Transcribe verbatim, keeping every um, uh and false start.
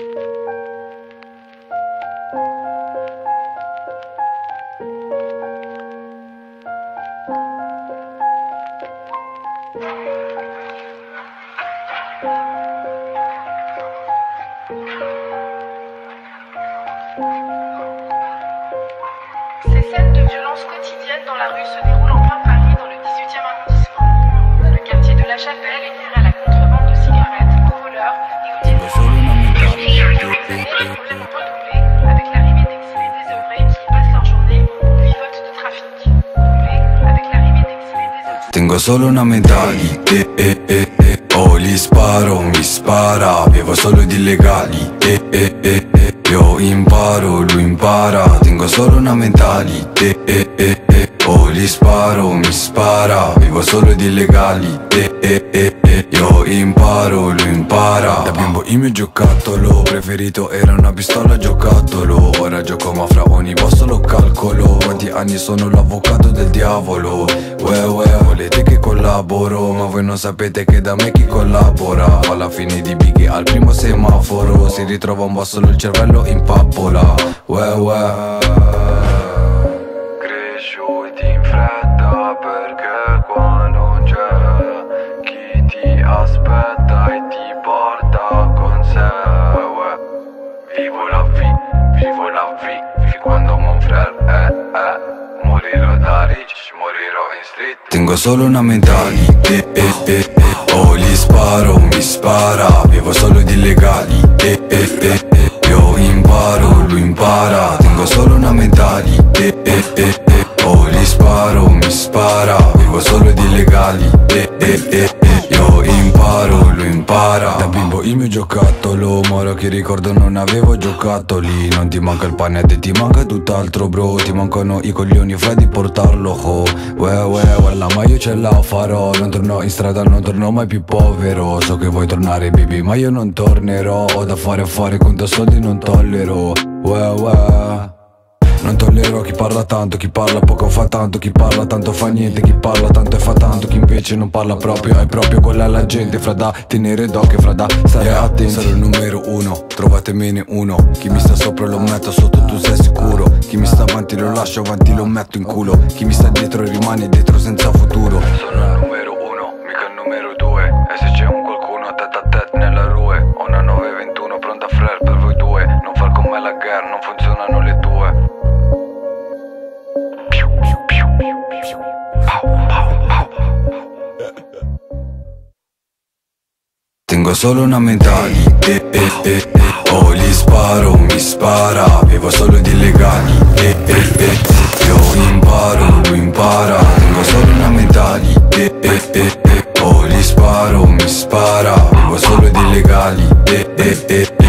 Ces scènes de violence quotidienne dans la rue se déroulent en plein Paris dans le dix-huitième arrondissement. Le quartier de la Chapelle est livré à la contrebande de cigarettes, aux voleurs et aux dealers. Ces années ont complètement redoublé avec l'arrivée d'exilés désœuvrés qui passent leur journée au vivote de trafic. Doublé avec l'arrivée d'exilés désœuvrés. Tengo solo una medaglia, eh eh eh eh. Oh, gli sparo, mi spara. Bevo solo di illegali, eh eh eh eh. Io imparo, lui impara. Tengo solo una mentalità, eh eh eh. Oh, gli sparo, mi spara. Vivo solo di illegali, eh eh eh eh. Io imparo, lui impara. Da bimbo il mio giocattolo preferito era una pistola giocattolo. Ora gioco ma fra ogni passo lo calcolo. Quanti anni sono l'avvocato del diavolo. Uè uè, volete che collaboro, ma voi non sapete che da me chi collabora. Alla fine di Bighi al primo semaforo si ritrova un basso il cervello in pappola. Uè uè, cresciuti in fretta perché qua non c'è chi ti aspetta e ti porta con sé. Uè, vivo la vi, vivo la vi, fin quando mon frère è, è. Morirò da rich, morirò in street. Tengo solo una mentalità, eh eh eh eh. Oh, gli sparo, mi spara. Vivo solo di illegali, eh eh eh eh. Io imparo, lui impara. Tengo solo una mentalità, eh eh eh eh. Oh, gli sparo, mi spara. Vivo solo di illegali, eh eh eh eh. Io imparo, lui impara. Da bimbo il mio giocattolo, ma ora che ricordo non avevo giocattoli. Non ti manca il pane, ti manca tutt'altro bro. Ti mancano i coglioni fra di portarlo, ho. Uè uè, guarda ma io ce la farò. Non torno in strada, non torno mai più povero. So che vuoi tornare baby, ma io non tornerò. Ho da fare a fare, conto soldi non tollero. Uè uè, non tollero chi parla tanto, chi parla poco fa tanto, chi parla tanto fa niente, chi parla tanto e fa tanto, chi invece non parla proprio è proprio quella la gente. Fra da tenere d'occhio, fra da stare yeah, attenti. Sarò il numero uno, trovatemene uno. Chi mi sta sopra lo metto sotto, tu sei sicuro. Chi mi sta avanti lo lascio avanti, lo metto in culo. Chi mi sta dietro rimane dietro senza futuro. Sono il numero uno, mica il numero due. E se c'è un qualcuno tête a tête nella rue, ho una nove ventuno pronta frère per voi due. Non far come la guerra, non funzionano le tue. Tengo solo una mentalità, eh eh eh eh. Oh, gli sparo, mi spara. Vivo solo di illegali, eh eh eh. Io imparo, lui impara. Tengo solo una mentalità, eh eh eh eh. Oh, gli sparo, mi spara. Vivo solo di illegali, eh eh eh.